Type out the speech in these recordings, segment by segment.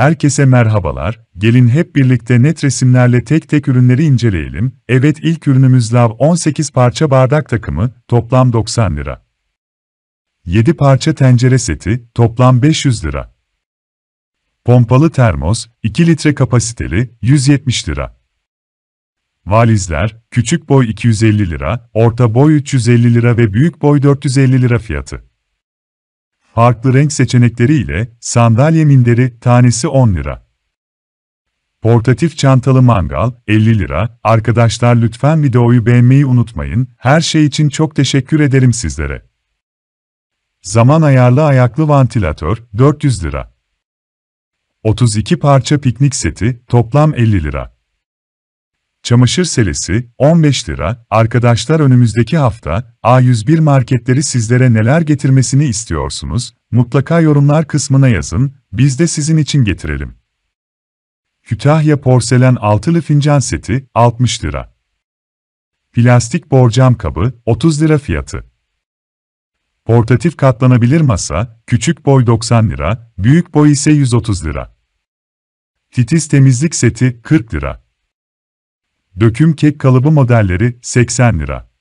Herkese merhabalar, gelin hep birlikte net resimlerle tek tek ürünleri inceleyelim. Evet, ilk ürünümüz Lav 18 parça bardak takımı, toplam 90 lira. 7 parça tencere seti, toplam 500 lira. Pompalı termos, 2 litre kapasiteli, 170 lira. Valizler, küçük boy 250 lira, orta boy 350 lira ve büyük boy 450 lira fiyatı. Farklı renk seçenekleriyle sandalye minderi tanesi 10 lira. Portatif çantalı mangal 50 lira. Arkadaşlar lütfen videoyu beğenmeyi unutmayın. Her şey için çok teşekkür ederim sizlere. Zaman ayarlı ayaklı vantilatör 400 lira. 32 parça piknik seti toplam 50 lira. Çamaşır selesi 15 lira. Arkadaşlar önümüzdeki hafta A101 marketleri sizlere neler getirmesini istiyorsunuz? Mutlaka yorumlar kısmına yazın, biz de sizin için getirelim. Kütahya porselen altılı fincan seti 60 lira. Plastik borcam kabı 30 lira fiyatı. Portatif katlanabilir masa, küçük boy 90 lira, büyük boy ise 130 lira. Titiz temizlik seti 40 lira. Döküm kek kalıbı modelleri 80 lira.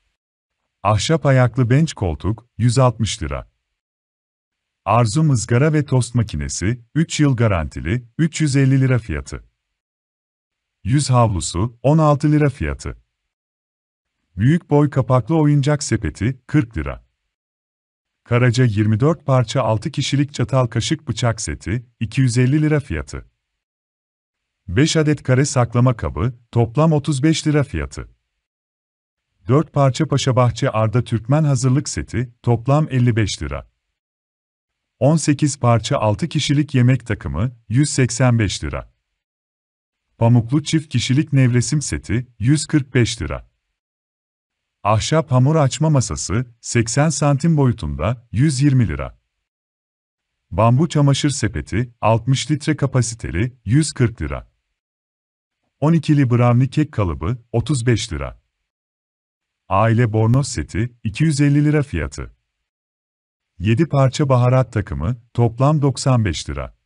Ahşap ayaklı bench koltuk 160 lira. Arzum ızgara ve tost makinesi 3 yıl garantili 350 lira fiyatı. Yüz havlusu 16 lira fiyatı. Büyük boy kapaklı oyuncak sepeti 40 lira. Karaca 24 parça 6 kişilik çatal kaşık bıçak seti 250 lira fiyatı. 5 adet kare saklama kabı, toplam 35 lira fiyatı. 4 parça Paşabahçe Arda Türkmen hazırlık seti, toplam 55 lira. 18 parça 6 kişilik yemek takımı, 185 lira. Pamuklu çift kişilik nevresim seti, 145 lira. Ahşap hamur açma masası, 80 santim boyutunda, 120 lira. Bambu çamaşır sepeti, 60 litre kapasiteli, 140 lira. 12'li brownie kek kalıbı 35 lira. Aile bornoz seti 250 lira fiyatı. 7 parça baharat takımı toplam 95 lira.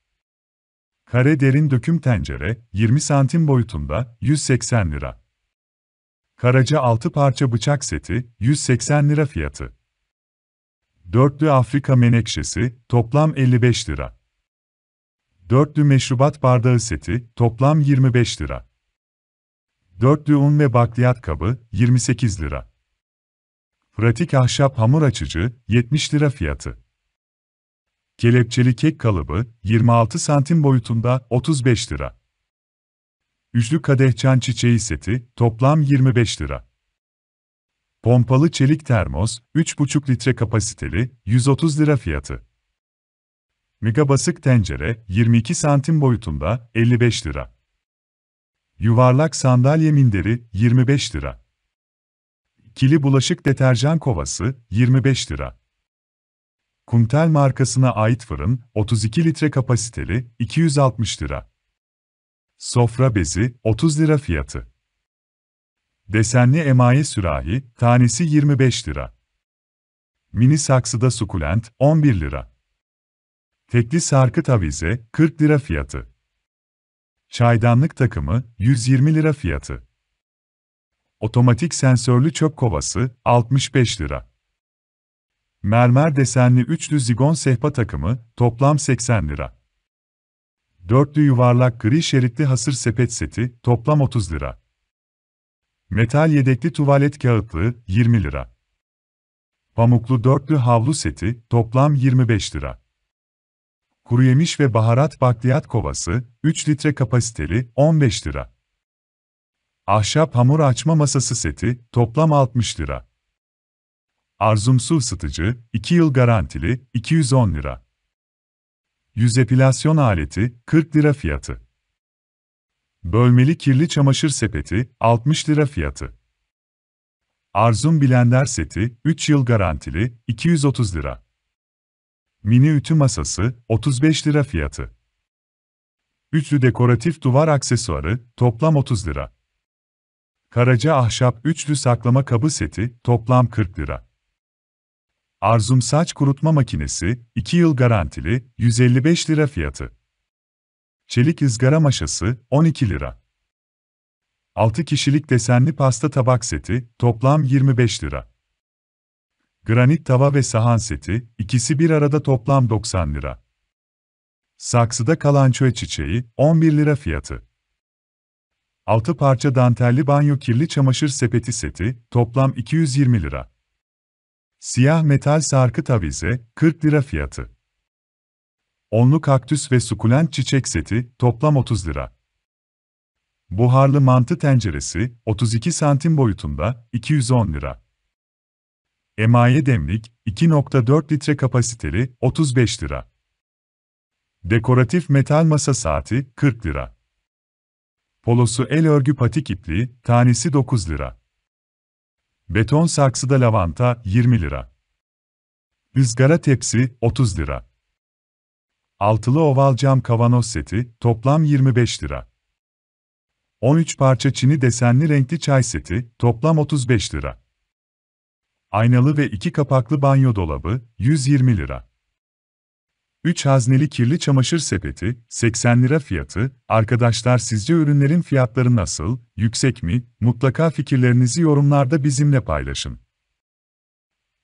Kare derin döküm tencere 20 santim boyutunda 180 lira. Karaca 6 parça bıçak seti 180 lira fiyatı. Dörtlü Afrika menekşesi toplam 55 lira. Dörtlü meşrubat bardağı seti toplam 25 lira. Dörtlü un ve bakliyat kabı 28 lira. Fıratik ahşap hamur açıcı 70 lira fiyatı. Kelepçeli kek kalıbı 26 santim boyutunda 35 lira. Üçlü kadehçan çiçeği seti toplam 25 lira. Pompalı çelik termos 3,5 litre kapasiteli 130 lira fiyatı. Mega basık tencere 22 santim boyutunda 55 lira. Yuvarlak sandalye minderi 25 lira. İkili bulaşık deterjan kovası 25 lira. Kumtel markasına ait fırın 32 litre kapasiteli 260 lira. Sofra bezi 30 lira fiyatı. Desenli emaye sürahi tanesi 25 lira. Mini saksıda sukulent 11 lira. Tekli sarkıt avize 40 lira fiyatı. Çaydanlık takımı 120 lira fiyatı. Otomatik sensörlü çöp kovası 65 lira. Mermer desenli üçlü zigon sehpa takımı toplam 80 lira. Dörtlü yuvarlak gri şeritli hasır sepet seti toplam 30 lira. Metal yedekli tuvalet kağıtlığı 20 lira. Pamuklu dörtlü havlu seti toplam 25 lira. Kuruyemiş ve baharat bakliyat kovası, 3 litre kapasiteli, 15 lira. Ahşap hamur açma masası seti, toplam 60 lira. Arzum su ısıtıcı, 2 yıl garantili, 210 lira. Yüz epilasyon aleti, 40 lira fiyatı. Bölmeli kirli çamaşır sepeti, 60 lira fiyatı. Arzum blender seti, 3 yıl garantili, 230 lira. Mini ütü masası, 35 lira fiyatı. Üçlü dekoratif duvar aksesuarı, toplam 30 lira. Karaca ahşap üçlü saklama kabı seti, toplam 40 lira. Arzum saç kurutma makinesi, 2 yıl garantili, 155 lira fiyatı. Çelik ızgara maşası, 12 lira. 6 kişilik desenli pasta tabak seti, toplam 25 lira. Granit tava ve sahan seti, ikisi bir arada toplam 90 lira. Saksıda kalançoe çiçeği, 11 lira fiyatı. 6 parça dantelli banyo kirli çamaşır sepeti seti, toplam 220 lira. Siyah metal sarkıt avize, 40 lira fiyatı. 10'lu kaktüs ve sukulent çiçek seti, toplam 30 lira. Buharlı mantı tenceresi, 32 santim boyutunda, 210 lira. Emaye demlik, 2.4 litre kapasiteli, 35 lira. Dekoratif metal masa saati, 40 lira. Polosu el örgü patik ipliği, tanesi 9 lira. Beton saksıda lavanta, 20 lira. Izgara tepsi, 30 lira. Altılı oval cam kavanoz seti, toplam 25 lira. 13 parça çini desenli renkli çay seti, toplam 35 lira. Aynalı ve 2 kapaklı banyo dolabı, 120 lira. 3 hazneli kirli çamaşır sepeti, 80 lira fiyatı. Arkadaşlar sizce ürünlerin fiyatları nasıl, yüksek mi? Mutlaka fikirlerinizi yorumlarda bizimle paylaşın.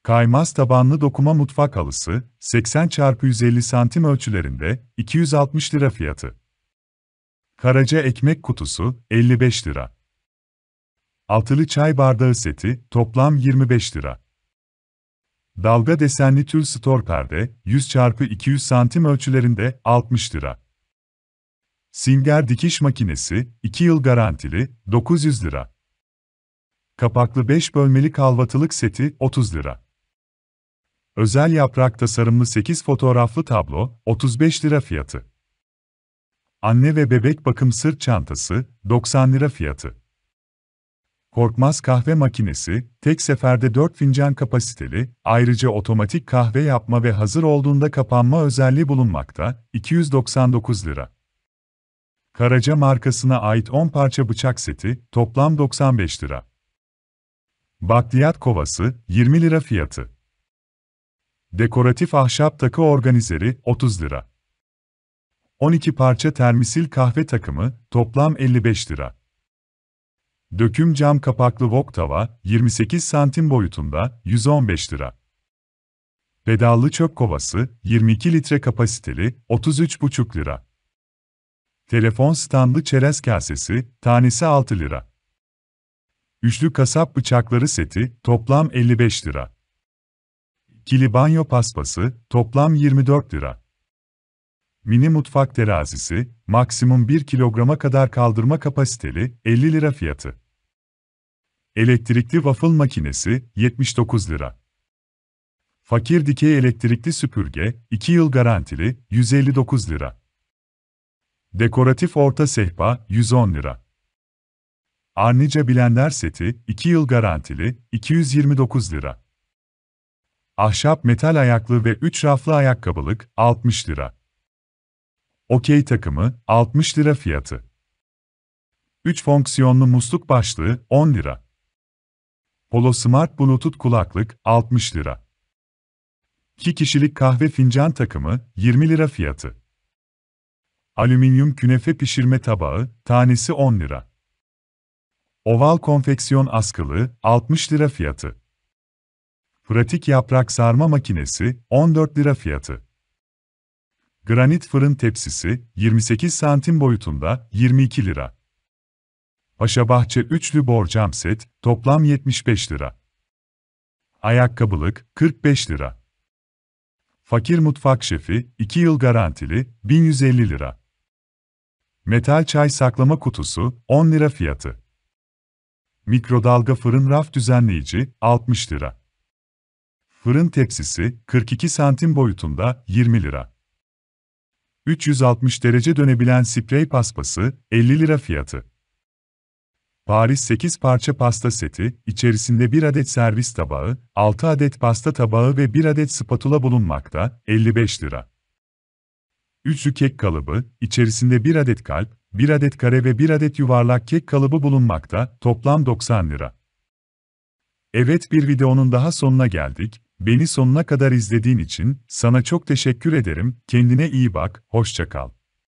Kaymaz tabanlı dokuma mutfak halısı, 80 × 150 santim ölçülerinde, 260 lira fiyatı. Karaca ekmek kutusu, 55 lira. Altılı çay bardağı seti, toplam 25 lira. Dalga desenli tül stor perde, 100 × 200 santim ölçülerinde, 60 lira. Singer dikiş makinesi, 2 yıl garantili, 900 lira. Kapaklı 5 bölmeli kahvaltılık seti, 30 lira. Özel yaprak tasarımlı 8 fotoğraflı tablo, 35 lira fiyatı. Anne ve bebek bakım sırt çantası, 90 lira fiyatı. Korkmaz kahve makinesi, tek seferde 4 fincan kapasiteli, ayrıca otomatik kahve yapma ve hazır olduğunda kapanma özelliği bulunmakta, 299 lira. Karaca markasına ait 10 parça bıçak seti, toplam 95 lira. Bakliyat kovası, 20 lira fiyatı. Dekoratif ahşap takı organizeri, 30 lira. 12 parça termosil kahve takımı, toplam 55 lira. Döküm cam kapaklı wok tava, 28 santim boyutunda, 115 lira. Pedallı çöp kovası, 22 litre kapasiteli, 33,5 lira. Telefon standlı çerez kasesi, tanesi 6 lira. Üçlü kasap bıçakları seti, toplam 55 lira. Kili banyo paspası, toplam 24 lira. Mini mutfak terazisi, maksimum 1 kilograma kadar kaldırma kapasiteli, 50 lira fiyatı. Elektrikli waffle makinesi, 79 lira. Fakir dikey elektrikli süpürge, 2 yıl garantili, 159 lira. Dekoratif orta sehpa, 110 lira. Arnica blender seti, 2 yıl garantili, 229 lira. Ahşap metal ayaklı ve 3 raflı ayakkabılık, 60 lira. Okey takımı, 60 lira fiyatı. 3 fonksiyonlu musluk başlığı, 10 lira. Polo Smart Bluetooth kulaklık, 60 lira. 2 kişilik kahve fincan takımı, 20 lira fiyatı. Alüminyum künefe pişirme tabağı, tanesi 10 lira. Oval konfeksiyon askılığı, 60 lira fiyatı. Fıratik yaprak sarma makinesi, 14 lira fiyatı. Granit fırın tepsisi, 28 santim boyutunda, 22 lira. Paşabahçe üçlü borcam set, toplam 75 lira. Ayakkabılık, 45 lira. Fakir mutfak şefi, 2 yıl garantili, 1150 lira. Metal çay saklama kutusu, 10 lira fiyatı. Mikrodalga fırın raf düzenleyici, 60 lira. Fırın tepsisi, 42 santim boyutunda, 20 lira. 360 derece dönebilen sprey paspası, 50 lira fiyatı. Paris 8 parça pasta seti, içerisinde 1 adet servis tabağı, 6 adet pasta tabağı ve 1 adet spatula bulunmakta, 55 lira. Üçlü kek kalıbı, içerisinde 1 adet kalp, 1 adet kare ve 1 adet yuvarlak kek kalıbı bulunmakta, toplam 90 lira. Evet, bir videonun daha sonuna geldik. Beni sonuna kadar izlediğin için sana çok teşekkür ederim. Kendine iyi bak, hoşça kal.